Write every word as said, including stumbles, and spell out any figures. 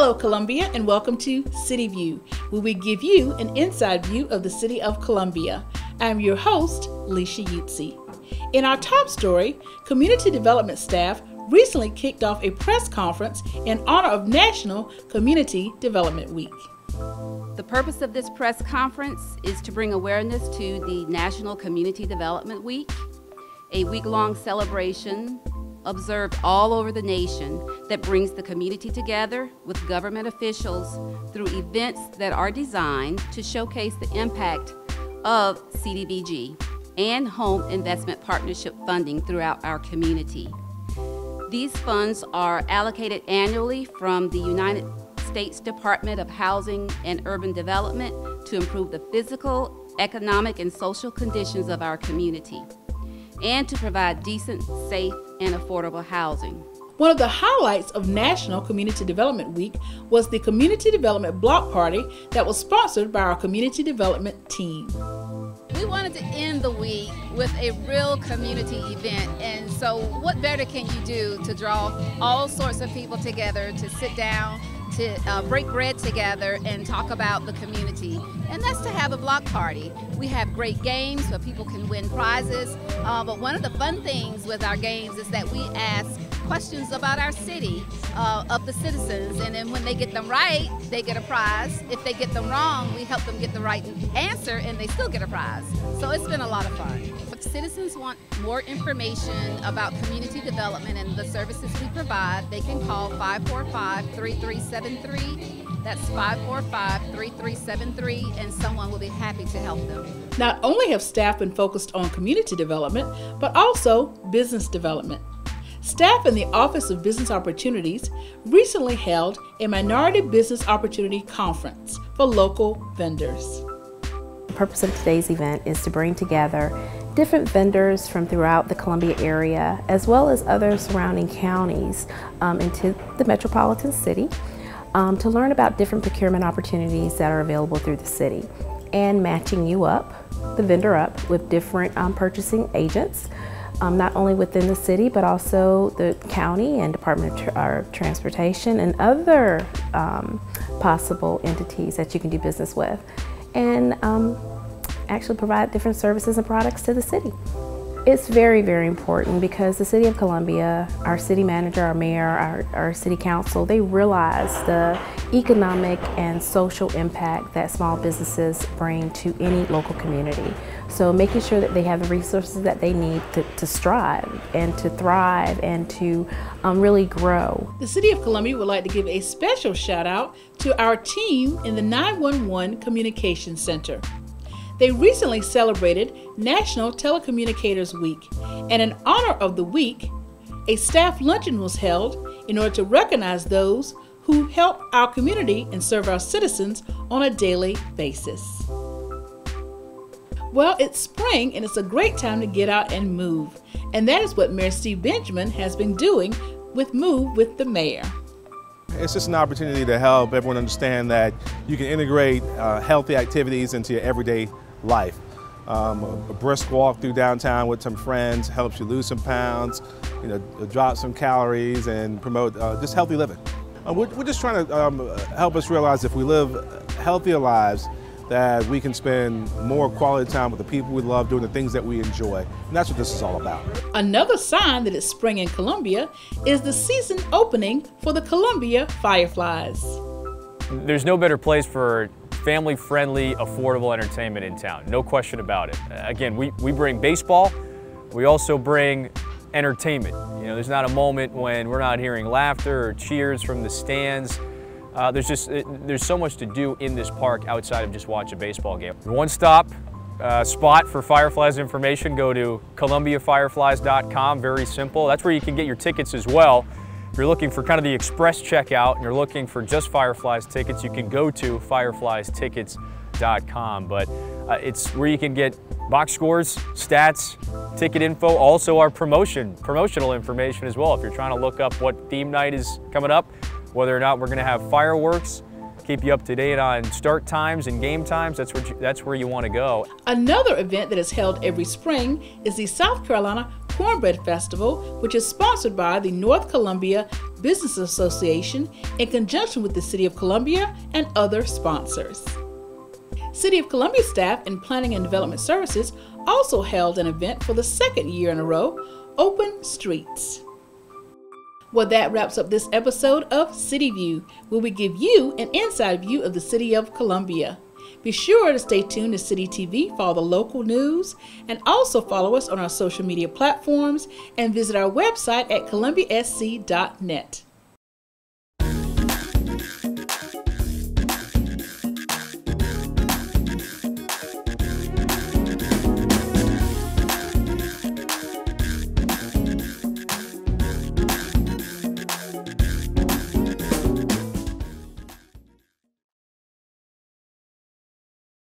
Hello Columbia, and welcome to City View, where we give you an inside view of the city of Columbia. I'm your host, Lisha Yutzy. In our top story, community development staff recently kicked off a press conference in honor of National Community Development Week. The purpose of this press conference is to bring awareness to the National Community Development Week, a week-long celebration observed all over the nation that brings the community together with government officials through events that are designed to showcase the impact of C D B G and Home Investment Partnership funding throughout our community. These funds are allocated annually from the United States Department of Housing and Urban Development to improve the physical, economic, and social conditions of our community, and to provide decent, safe, and affordable housing. One of the highlights of National Community Development Week was the Community Development Block Party that was sponsored by our community development team. We wanted to end the week with a real community event, and so what better can you do to draw all sorts of people together to sit down, to uh, break bread together and talk about the community, and that's to have a block party. We have great games where people can win prizes, uh, but one of the fun things with our games is that we ask questions about our city uh, of the citizens, and then when they get them right, they get a prize. If they get them wrong, we help them get the right answer and they still get a prize. So it's been a lot of fun. If citizens want more information about community development and the services we provide, they can call five four five, three three seven three. That's five four five, three three seven three, and someone will be happy to help them. Not only have staff been focused on community development, but also business development. Staff in the Office of Business Opportunities recently held a Minority Business Opportunity Conference for local vendors. The purpose of today's event is to bring together different vendors from throughout the Columbia area, as well as other surrounding counties um, into the metropolitan city um, to learn about different procurement opportunities that are available through the city, and matching you up, the vendor up, with different um, purchasing agents. Um, not only within the city, but also the county and Department of Tra- Transportation and other um, possible entities that you can do business with, and um, actually provide different services and products to the city. It's very, very important because the City of Columbia, our city manager, our mayor, our, our city council, they realize the economic and social impact that small businesses bring to any local community. So making sure that they have the resources that they need to, to strive and to thrive and to um, really grow. The City of Columbia would like to give a special shout out to our team in the nine one one Communication Center. They recently celebrated National Telecommunicators Week, and in honor of the week, a staff luncheon was held in order to recognize those who help our community and serve our citizens on a daily basis. Well, it's spring and it's a great time to get out and move, and that is what Mayor Steve Benjamin has been doing with Move with the Mayor. It's just an opportunity to help everyone understand that you can integrate uh, healthy activities into your everyday life. Um, a brisk walk through downtown with some friends helps you lose some pounds, you know, drop some calories, and promote uh, just healthy living. Uh, we're, we're just trying to um, help us realize if we live healthier lives, that we can spend more quality time with the people we love, doing the things that we enjoy, and that's what this is all about. Another sign that it's spring in Columbia is the season opening for the Columbia Fireflies. There's no better place for family-friendly, affordable entertainment in town, no question about it. Again, we, we bring baseball, we also bring entertainment. You know, there's not a moment when we're not hearing laughter or cheers from the stands. Uh, there's just there's so much to do in this park outside of just watch a baseball game. One stop uh, spot for Fireflies information, go to Columbia Fireflies dot com, very simple. That's where you can get your tickets as well. If you're looking for kind of the express checkout and you're looking for just Fireflies tickets, you can go to Fireflies Tickets dot com, but uh, it's where you can get box scores, stats, ticket info, also our promotion, promotional information as well. If you're trying to look up what theme night is coming up, whether or not we're going to have fireworks, keep you up to date on start times and game times, that's where you, that's where you want to go. Another event that is held every spring is the South Carolina Cornbread Festival, which is sponsored by the North Columbia Business Association in conjunction with the City of Columbia and other sponsors. City of Columbia staff in Planning and Development Services also held an event for the second year in a row, Open Streets. Well, that wraps up this episode of City View, where we give you an inside view of the City of Columbia. Be sure to stay tuned to City T V for all the local news, and also follow us on our social media platforms and visit our website at Columbia S C dot net.